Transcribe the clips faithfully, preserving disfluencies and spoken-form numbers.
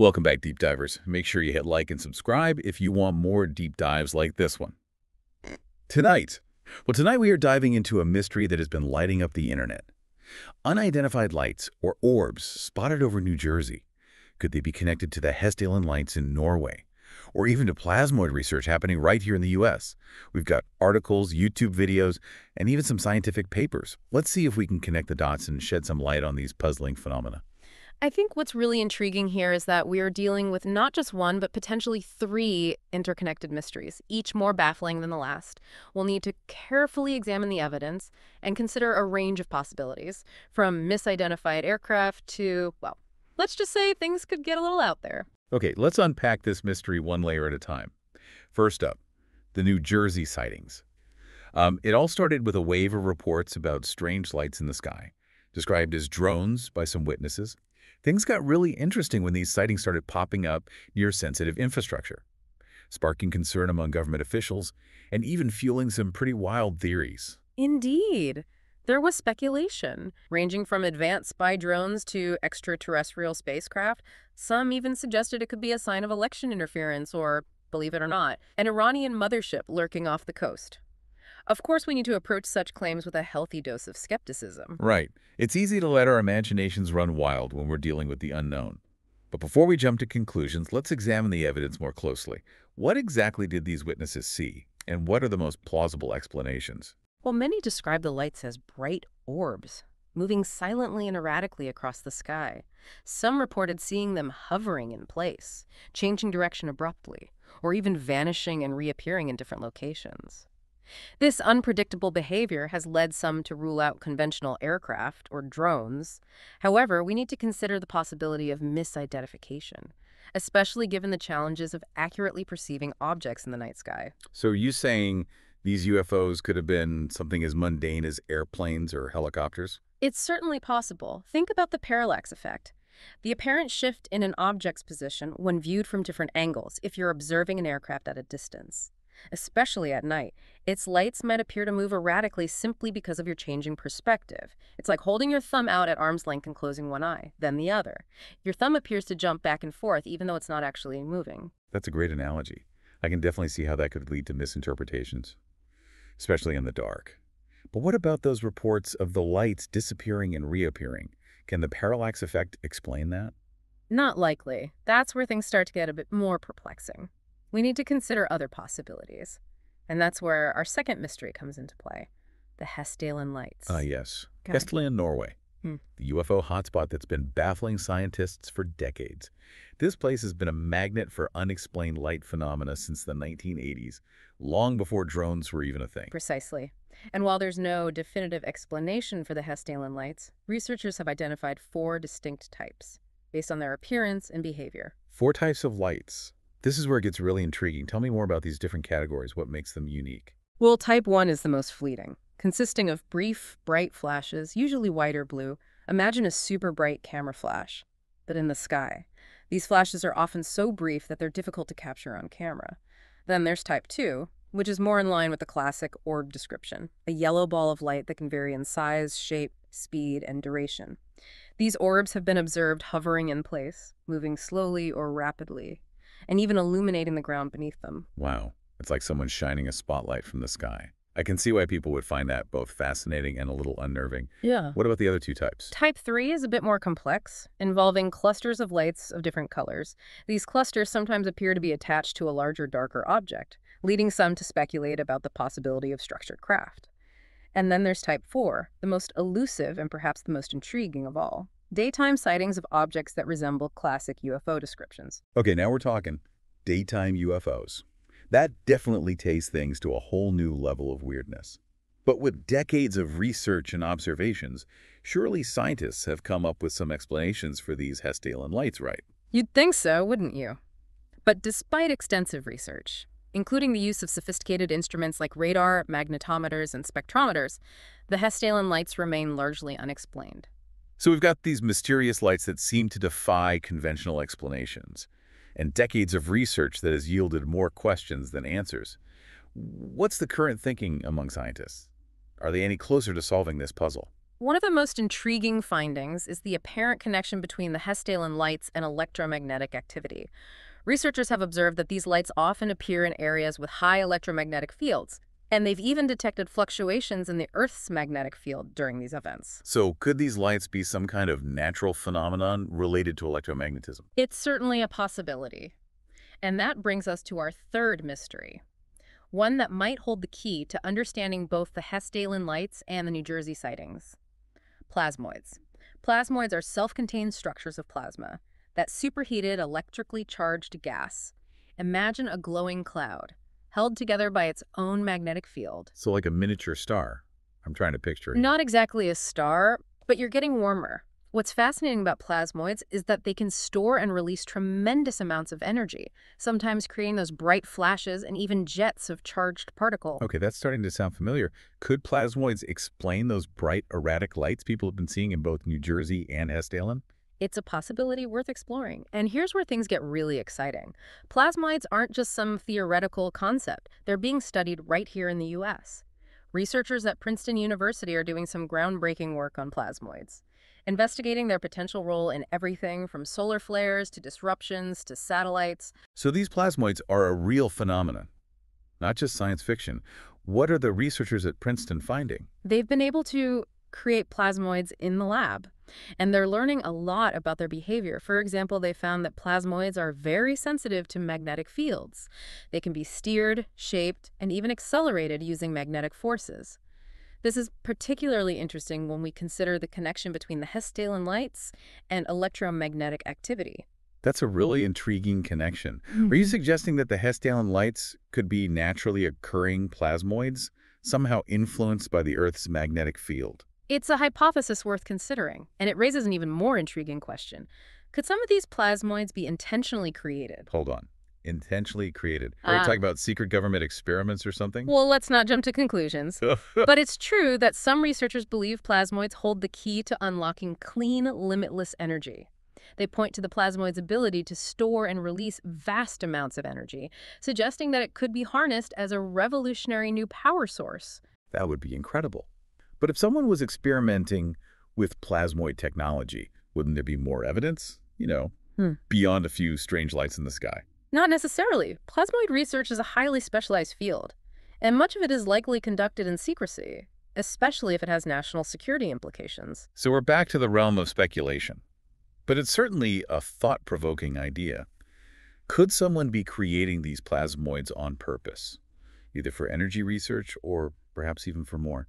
Welcome back, deep divers. Make sure you hit like and subscribe if you want more deep dives like this one. Tonight, well, tonight we are diving into a mystery that has been lighting up the internet. Unidentified lights, or orbs, spotted over New Jersey. Could they be connected to the Hessdalen lights in Norway? Or even to plasmoid research happening right here in the U S? We've got articles, YouTube videos, and even some scientific papers. Let's see if we can connect the dots and shed some light on these puzzling phenomena. I think what's really intriguing here is that we are dealing with not just one, but potentially three interconnected mysteries, each more baffling than the last. We'll need to carefully examine the evidence and consider a range of possibilities, from misidentified aircraft to, well, let's just say things could get a little out there. Okay, let's unpack this mystery one layer at a time. First up, the New Jersey sightings. Um, it all started with a wave of reports about strange lights in the sky, described as drones by some witnesses. Things got really interesting when these sightings started popping up near sensitive infrastructure, sparking concern among government officials and even fueling some pretty wild theories. Indeed. There was speculation, ranging from advanced spy drones to extraterrestrial spacecraft. Some even suggested it could be a sign of election interference or, believe it or not, an Iranian mothership lurking off the coast. Of course, we need to approach such claims with a healthy dose of skepticism. Right. It's easy to let our imaginations run wild when we're dealing with the unknown. But before we jump to conclusions, let's examine the evidence more closely. What exactly did these witnesses see, and what are the most plausible explanations? Well, many describe the lights as bright orbs, moving silently and erratically across the sky. Some reported seeing them hovering in place, changing direction abruptly, or even vanishing and reappearing in different locations. This unpredictable behavior has led some to rule out conventional aircraft or drones. However, we need to consider the possibility of misidentification, especially given the challenges of accurately perceiving objects in the night sky. So are you saying these U F Os could have been something as mundane as airplanes or helicopters? It's certainly possible. Think about the parallax effect. The apparent shift in an object's position when viewed from different angles if you're observing an aircraft at a distance. Especially at night, its lights might appear to move erratically simply because of your changing perspective. It's like holding your thumb out at arm's length and closing one eye, then the other. Your thumb appears to jump back and forth, even though it's not actually moving. That's a great analogy. I can definitely see how that could lead to misinterpretations, especially in the dark. But what about those reports of the lights disappearing and reappearing? Can the parallax effect explain that? Not likely. That's where things start to get a bit more perplexing. We need to consider other possibilities, and that's where our second mystery comes into play, the Hessdalen lights. Ah, uh, yes. Hessdalen, Norway, hmm. the U F O hotspot that's been baffling scientists for decades. This place has been a magnet for unexplained light phenomena since the nineteen eighties, long before drones were even a thing. Precisely. And while there's no definitive explanation for the Hessdalen lights, researchers have identified four distinct types based on their appearance and behavior. Four types of lights. This is where it gets really intriguing. Tell me more about these different categories. What makes them unique? Well, type one is the most fleeting, consisting of brief, bright flashes, usually white or blue. Imagine a super bright camera flash, but in the sky. These flashes are often so brief that they're difficult to capture on camera. Then there's type two, which is more in line with the classic orb description, a yellow ball of light that can vary in size, shape, speed, and duration. These orbs have been observed hovering in place, moving slowly or rapidly, and even illuminating the ground beneath them. Wow. It's like someone shining a spotlight from the sky. I can see why people would find that both fascinating and a little unnerving. Yeah. What about the other two types? Type three is a bit more complex, involving clusters of lights of different colors. These clusters sometimes appear to be attached to a larger, darker object, leading some to speculate about the possibility of structured craft. And then there's type four, the most elusive and perhaps the most intriguing of all. Daytime sightings of objects that resemble classic U F O descriptions. Okay, now we're talking daytime U F Os. That definitely takes things to a whole new level of weirdness. But with decades of research and observations, surely scientists have come up with some explanations for these Hessdalen lights, right? You'd think so, wouldn't you? But despite extensive research, including the use of sophisticated instruments like radar, magnetometers, and spectrometers, the Hessdalen lights remain largely unexplained. So we've got these mysterious lights that seem to defy conventional explanations, and decades of research that has yielded more questions than answers. What's the current thinking among scientists? Are they any closer to solving this puzzle? One of the most intriguing findings is the apparent connection between the Hessdalen lights and electromagnetic activity. Researchers have observed that these lights often appear in areas with high electromagnetic fields, and they've even detected fluctuations in the Earth's magnetic field during these events. So could these lights be some kind of natural phenomenon related to electromagnetism? It's certainly a possibility. And that brings us to our third mystery, one that might hold the key to understanding both the Hessdalen lights and the New Jersey sightings. Plasmoids. Plasmoids are self-contained structures of plasma, that superheated, electrically charged gas. Imagine a glowing cloud, held together by its own magnetic field. So like a miniature star. I'm trying to picture it. Not exactly a star, but you're getting warmer. What's fascinating about plasmoids is that they can store and release tremendous amounts of energy, sometimes creating those bright flashes and even jets of charged particle. Okay, that's starting to sound familiar. Could plasmoids explain those bright, erratic lights people have been seeing in both New Jersey and Hessdalen? It's a possibility worth exploring. And here's where things get really exciting. Plasmoids aren't just some theoretical concept. They're being studied right here in the U S. Researchers at Princeton University are doing some groundbreaking work on plasmoids, investigating their potential role in everything from solar flares to disruptions to satellites. So these plasmoids are a real phenomenon, not just science fiction. What are the researchers at Princeton finding? They've been able to create plasmoids in the lab, and they're learning a lot about their behavior. For example, they found that plasmoids are very sensitive to magnetic fields. They can be steered, shaped, and even accelerated using magnetic forces. This is particularly interesting when we consider the connection between the Hessdalen lights and electromagnetic activity. That's a really intriguing connection. Mm-hmm. Are you suggesting that the Hessdalen lights could be naturally occurring plasmoids, somehow influenced by the Earth's magnetic field? It's a hypothesis worth considering, and it raises an even more intriguing question. Could some of these plasmoids be intentionally created? Hold on. Intentionally created? Are uh, we talking about secret government experiments or something? Well, let's not jump to conclusions. But it's true that some researchers believe plasmoids hold the key to unlocking clean, limitless energy. They point to the plasmoid's ability to store and release vast amounts of energy, suggesting that it could be harnessed as a revolutionary new power source. That would be incredible. But if someone was experimenting with plasmoid technology, wouldn't there be more evidence, you know, hmm. beyond a few strange lights in the sky? Not necessarily. Plasmoid research is a highly specialized field, and much of it is likely conducted in secrecy, especially if it has national security implications. So we're back to the realm of speculation, but it's certainly a thought-provoking idea. Could someone be creating these plasmoids on purpose, either for energy research or perhaps even for more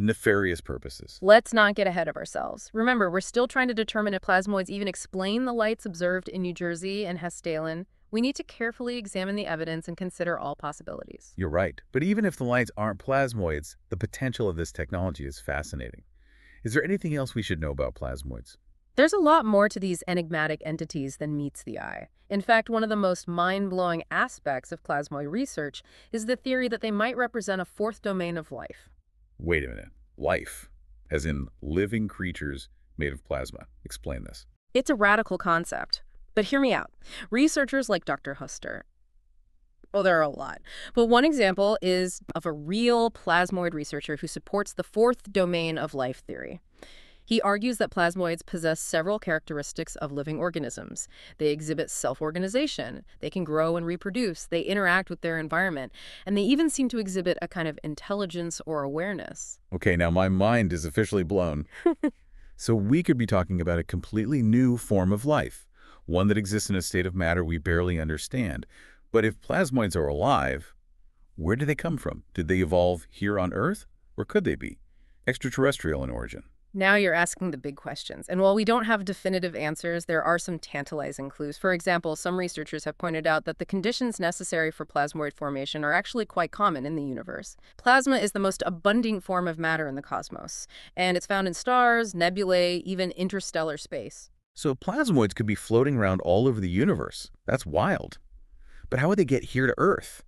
nefarious purposes? Let's not get ahead of ourselves. Remember, we're still trying to determine if plasmoids even explain the lights observed in New Jersey and Hessdalen. We need to carefully examine the evidence and consider all possibilities. You're right. But even if the lights aren't plasmoids, the potential of this technology is fascinating. Is there anything else we should know about plasmoids? There's a lot more to these enigmatic entities than meets the eye. In fact, one of the most mind-blowing aspects of plasmoid research is the theory that they might represent a fourth domain of life. Wait a minute. Life, as in living creatures made of plasma. Explain this. It's a radical concept, but hear me out. Researchers like Doctor Huster, well, there are a lot, but one example is of a real plasmoid researcher who supports the fourth domain of life theory. He argues that plasmoids possess several characteristics of living organisms. They exhibit self-organization, they can grow and reproduce, they interact with their environment, and they even seem to exhibit a kind of intelligence or awareness. Okay, now my mind is officially blown. So we could be talking about a completely new form of life, one that exists in a state of matter we barely understand. But if plasmoids are alive, where do they come from? Did they evolve here on Earth, or could they be extraterrestrial in origin? Now you're asking the big questions. And while we don't have definitive answers, there are some tantalizing clues. For example, some researchers have pointed out that the conditions necessary for plasmoid formation are actually quite common in the universe. Plasma is the most abundant form of matter in the cosmos, and it's found in stars, nebulae, even interstellar space. So plasmoids could be floating around all over the universe. That's wild. But how would they get here to Earth?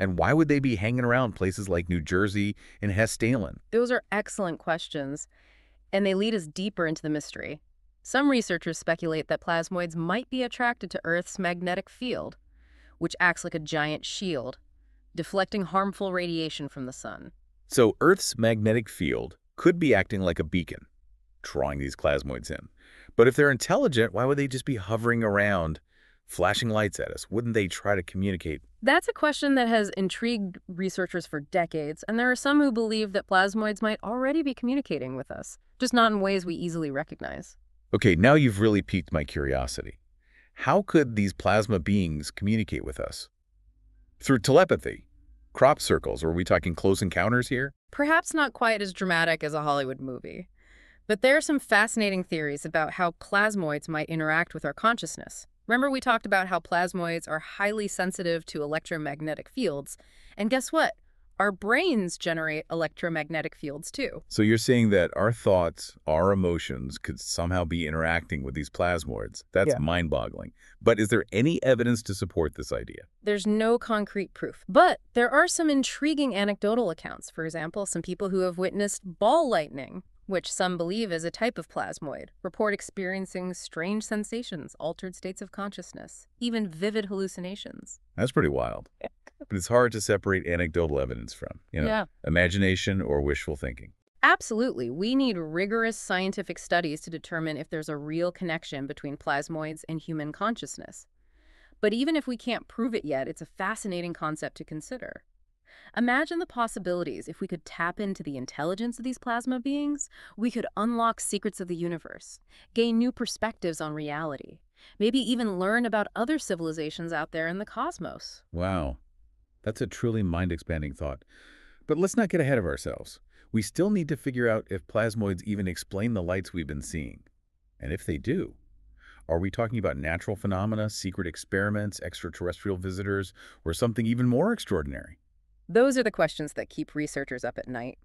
And why would they be hanging around places like New Jersey and Hessdalen? Those are excellent questions, and they lead us deeper into the mystery. Some researchers speculate that plasmoids might be attracted to Earth's magnetic field, which acts like a giant shield, deflecting harmful radiation from the sun. So Earth's magnetic field could be acting like a beacon, drawing these plasmoids in. But if they're intelligent, why would they just be hovering around, flashing lights at us? Wouldn't they try to communicate? That's a question that has intrigued researchers for decades, and there are some who believe that plasmoids might already be communicating with us, just not in ways we easily recognize. Okay, now you've really piqued my curiosity. How could these plasma beings communicate with us? Through telepathy, crop circles, or are we talking close encounters here? Perhaps not quite as dramatic as a Hollywood movie. But there are some fascinating theories about how plasmoids might interact with our consciousness. Remember we talked about how plasmoids are highly sensitive to electromagnetic fields, and guess what? Our brains generate electromagnetic fields too. So you're saying that our thoughts, our emotions could somehow be interacting with these plasmoids. That's yeah. mind-boggling. But is there any evidence to support this idea? There's no concrete proof, but there are some intriguing anecdotal accounts. For example, some people who have witnessed ball lightning, which some believe is a type of plasmoid, report experiencing strange sensations, altered states of consciousness, even vivid hallucinations. That's pretty wild. But it's hard to separate anecdotal evidence from, you know, yeah. imagination or wishful thinking. Absolutely. We need rigorous scientific studies to determine if there's a real connection between plasmoids and human consciousness. But even if we can't prove it yet, it's a fascinating concept to consider. Imagine the possibilities. If we could tap into the intelligence of these plasma beings, we could unlock secrets of the universe, gain new perspectives on reality, maybe even learn about other civilizations out there in the cosmos. Wow. That's a truly mind-expanding thought. But let's not get ahead of ourselves. We still need to figure out if plasmoids even explain the lights we've been seeing. And if they do, are we talking about natural phenomena, secret experiments, extraterrestrial visitors, or something even more extraordinary? Those are the questions that keep researchers up at night.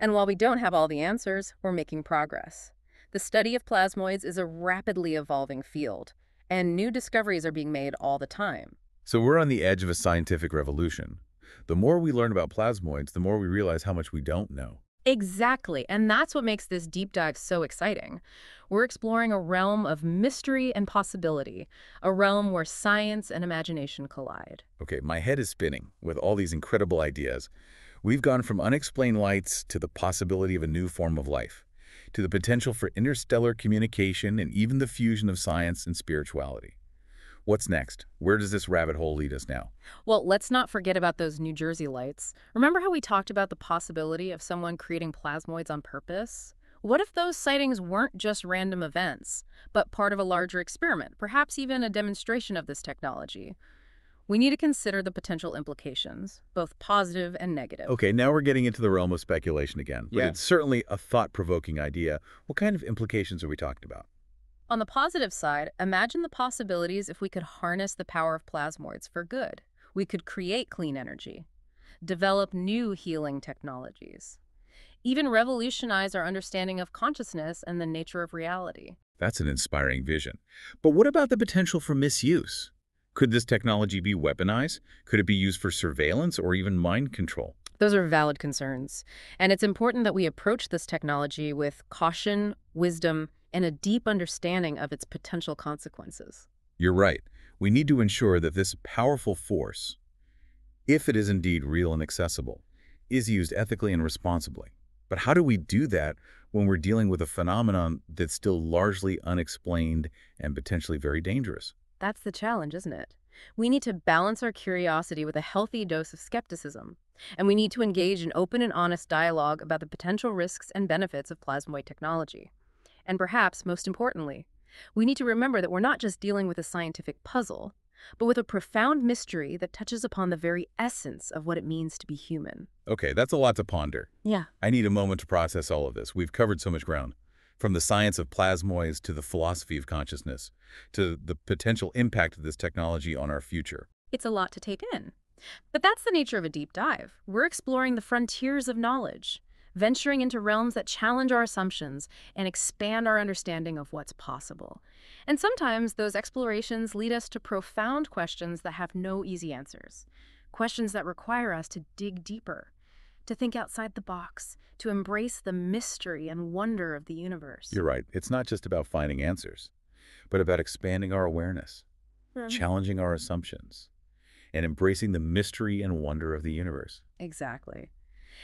And while we don't have all the answers, we're making progress. The study of plasmoids is a rapidly evolving field, and new discoveries are being made all the time. So we're on the edge of a scientific revolution. The more we learn about plasmoids, the more we realize how much we don't know. Exactly, and that's what makes this deep dive so exciting. We're exploring a realm of mystery and possibility, a realm where science and imagination collide. Okay, my head is spinning with all these incredible ideas. We've gone from unexplained lights to the possibility of a new form of life, to the potential for interstellar communication and even the fusion of science and spirituality. What's next? Where does this rabbit hole lead us now? Well, let's not forget about those New Jersey lights. Remember how we talked about the possibility of someone creating plasmoids on purpose? What if those sightings weren't just random events, but part of a larger experiment, perhaps even a demonstration of this technology? We need to consider the potential implications, both positive and negative. Okay, now we're getting into the realm of speculation again. Yeah. But it's certainly a thought-provoking idea. What kind of implications are we talking about? On the positive side, imagine the possibilities if we could harness the power of plasmoids for good. We could create clean energy, develop new healing technologies, even revolutionize our understanding of consciousness and the nature of reality. That's an inspiring vision. But what about the potential for misuse? Could this technology be weaponized? Could it be used for surveillance or even mind control? Those are valid concerns, and it's important that we approach this technology with caution, wisdom, and a deep understanding of its potential consequences. You're right. We need to ensure that this powerful force, if it is indeed real and accessible, is used ethically and responsibly. But how do we do that when we're dealing with a phenomenon that's still largely unexplained and potentially very dangerous? That's the challenge, isn't it? We need to balance our curiosity with a healthy dose of skepticism, and we need to engage in open and honest dialogue about the potential risks and benefits of plasmoid technology. And perhaps, most importantly, we need to remember that we're not just dealing with a scientific puzzle, but with a profound mystery that touches upon the very essence of what it means to be human. Okay, that's a lot to ponder. Yeah. I need a moment to process all of this. We've covered so much ground, from the science of plasmoids to the philosophy of consciousness, to the potential impact of this technology on our future. It's a lot to take in. But that's the nature of a deep dive. We're exploring the frontiers of knowledge, venturing into realms that challenge our assumptions and expand our understanding of what's possible. And sometimes those explorations lead us to profound questions that have no easy answers, questions that require us to dig deeper, to think outside the box, to embrace the mystery and wonder of the universe. You're right. It's not just about finding answers, but about expanding our awareness, mm-hmm. challenging our assumptions, and embracing the mystery and wonder of the universe. Exactly.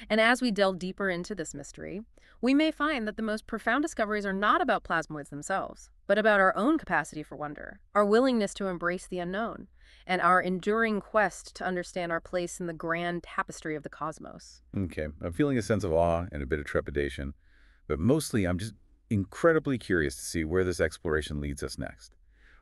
And as we delve deeper into this mystery, we may find that the most profound discoveries are not about plasmoids themselves, but about our own capacity for wonder, our willingness to embrace the unknown, and our enduring quest to understand our place in the grand tapestry of the cosmos. Okay, I'm feeling a sense of awe and a bit of trepidation, but mostly I'm just incredibly curious to see where this exploration leads us next.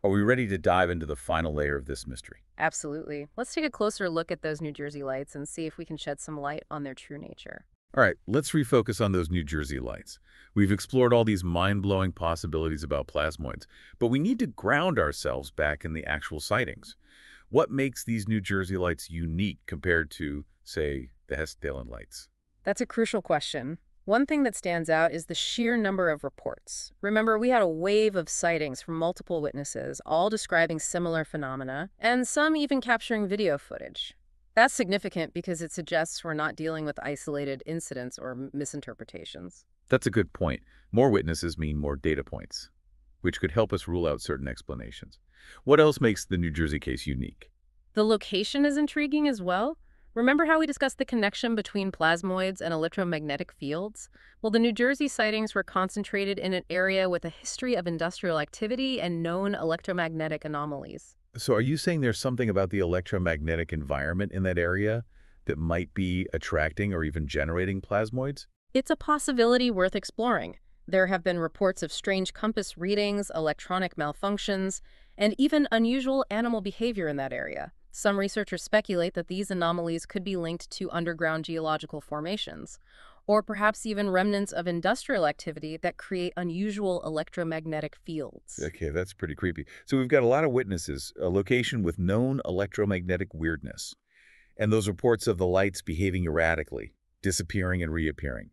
Are we ready to dive into the final layer of this mystery? Absolutely. Let's take a closer look at those New Jersey lights and see if we can shed some light on their true nature. All right, let's refocus on those New Jersey lights. We've explored all these mind-blowing possibilities about plasmoids, but we need to ground ourselves back in the actual sightings. What makes these New Jersey lights unique compared to, say, the Hessdalen lights? That's a crucial question. One thing that stands out is the sheer number of reports. Remember, we had a wave of sightings from multiple witnesses, all describing similar phenomena, and some even capturing video footage. That's significant because it suggests we're not dealing with isolated incidents or misinterpretations. That's a good point. More witnesses mean more data points, which could help us rule out certain explanations. What else makes the New Jersey case unique? The location is intriguing as well. Remember how we discussed the connection between plasmoids and electromagnetic fields? Well, the New Jersey sightings were concentrated in an area with a history of industrial activity and known electromagnetic anomalies. So are you saying there's something about the electromagnetic environment in that area that might be attracting or even generating plasmoids? It's a possibility worth exploring. There have been reports of strange compass readings, electronic malfunctions, and even unusual animal behavior in that area. Some researchers speculate that these anomalies could be linked to underground geological formations, or perhaps even remnants of industrial activity that create unusual electromagnetic fields. Okay, that's pretty creepy. So we've got a lot of witnesses, a location with known electromagnetic weirdness, and those reports of the lights behaving erratically, disappearing and reappearing.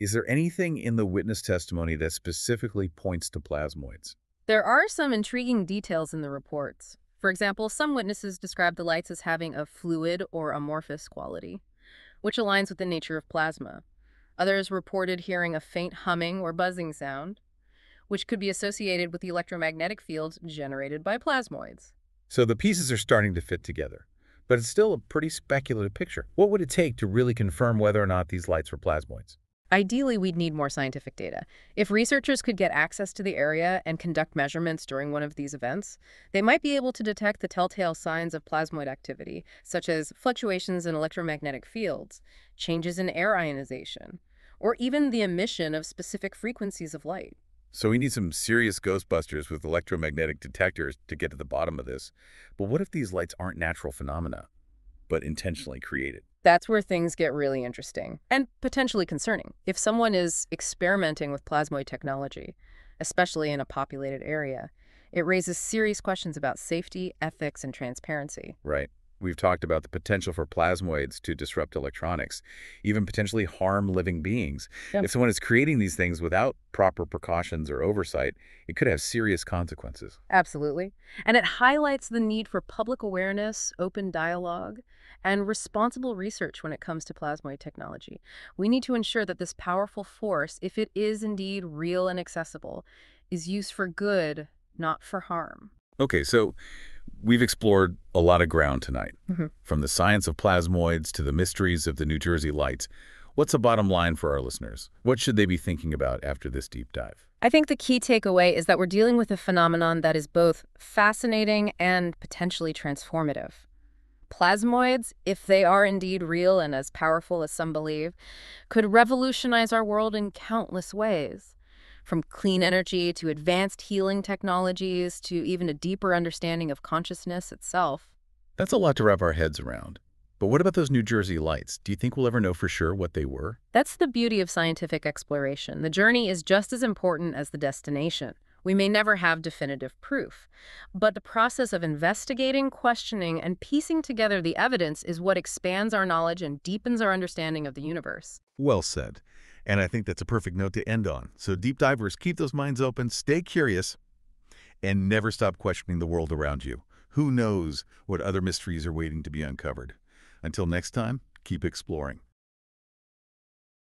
Is there anything in the witness testimony that specifically points to plasmoids? There are some intriguing details in the reports. For example, some witnesses describe the lights as having a fluid or amorphous quality, which aligns with the nature of plasma. Others reported hearing a faint humming or buzzing sound, which could be associated with the electromagnetic fields generated by plasmoids. So the pieces are starting to fit together, but it's still a pretty speculative picture. What would it take to really confirm whether or not these lights were plasmoids? Ideally, we'd need more scientific data. If researchers could get access to the area and conduct measurements during one of these events, they might be able to detect the telltale signs of plasmoid activity, such as fluctuations in electromagnetic fields, changes in air ionization, or even the emission of specific frequencies of light. So we need some serious ghostbusters with electromagnetic detectors to get to the bottom of this. But what if these lights aren't natural phenomena, but intentionally created? That's where things get really interesting and potentially concerning. If someone is experimenting with plasmoid technology, especially in a populated area, it raises serious questions about safety, ethics, and transparency. Right. We've talked about the potential for plasmoids to disrupt electronics, even potentially harm living beings. Yep. If someone is creating these things without proper precautions or oversight, it could have serious consequences. Absolutely. And it highlights the need for public awareness, open dialogue, and responsible research when it comes to plasmoid technology. We need to ensure that this powerful force, if it is indeed real and accessible, is used for good, not for harm. Okay, so we've explored a lot of ground tonight, mm-hmm. from the science of plasmoids to the mysteries of the New Jersey lights. What's the bottom line for our listeners? What should they be thinking about after this deep dive? I think the key takeaway is that we're dealing with a phenomenon that is both fascinating and potentially transformative. Plasmoids, if they are indeed real and as powerful as some believe, could revolutionize our world in countless ways. From clean energy to advanced healing technologies to even a deeper understanding of consciousness itself. That's a lot to wrap our heads around. But what about those New Jersey lights? Do you think we'll ever know for sure what they were? That's the beauty of scientific exploration. The journey is just as important as the destination. We may never have definitive proof, but the process of investigating, questioning, and piecing together the evidence is what expands our knowledge and deepens our understanding of the universe. Well said. And I think that's a perfect note to end on. So deep divers, keep those minds open, stay curious, and never stop questioning the world around you. Who knows what other mysteries are waiting to be uncovered? Until next time, keep exploring.